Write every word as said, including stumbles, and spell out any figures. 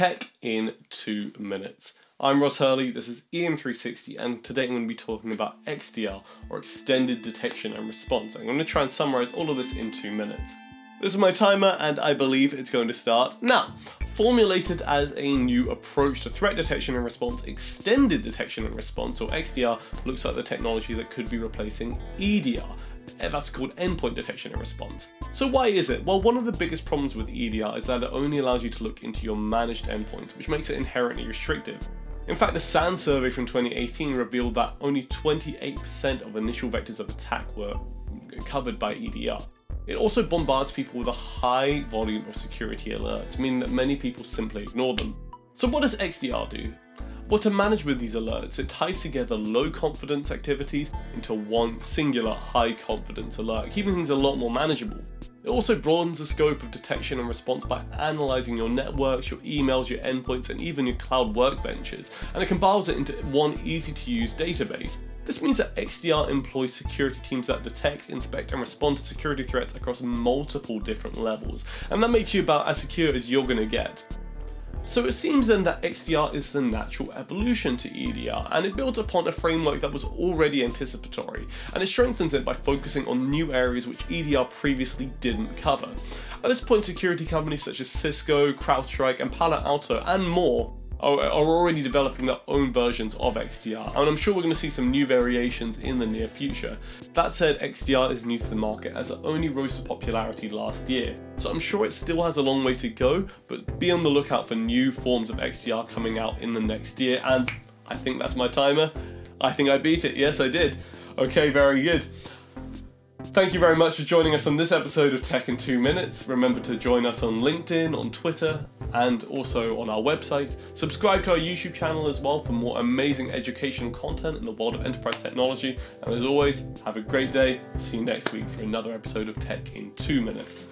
Tech in two minutes. I'm Ross Hurley, this is E M three sixty, and today I'm going to be talking about X D R, or Extended Detection and Response. I'm going to try and summarize all of this in two minutes. This is my timer, and I believe it's going to start now. Formulated as a new approach to threat detection and response, Extended Detection and Response, or X D R, looks like the technology that could be replacing E D R. That's called endpoint detection and response. So why is it? Well, one of the biggest problems with E D R is that it only allows you to look into your managed endpoints, which makes it inherently restrictive. In fact, a SANS survey from twenty eighteen revealed that only twenty-eight percent of initial vectors of attack were covered by E D R. It also bombards people with a high volume of security alerts, meaning that many people simply ignore them. So what does X D R do? Well, to manage with these alerts, it ties together low confidence activities into one singular high confidence alert, keeping things a lot more manageable. It also broadens the scope of detection and response by analyzing your networks, your emails, your endpoints, and even your cloud workbenches, and it compiles it into one easy to use database. This means that X D R employs security teams that detect, inspect, and respond to security threats across multiple different levels, and that makes you about as secure as you're gonna get. So it seems then that X D R is the natural evolution to E D R, and it builds upon a framework that was already anticipatory, and it strengthens it by focusing on new areas which E D R previously didn't cover. At this point, security companies such as Cisco, CrowdStrike, and Palo Alto, and more, are, are already developing their own versions of X D R, and I'm sure we're going to see some new variations in the near future. That said, X D R is new to the market as it only rose to popularity last year, so I'm sure it still has a long way to go, but be on the lookout for new forms of X D R coming out in the next year, and I think that's my timer. I think I beat it. Yes, I did. Okay, very good. Thank you very much for joining us on this episode of Tech in two Minutes. Remember to join us on LinkedIn, on Twitter, and also on our website. Subscribe to our YouTube channel as well for more amazing educational content in the world of enterprise technology. And as always, have a great day. See you next week for another episode of Tech in two Minutes.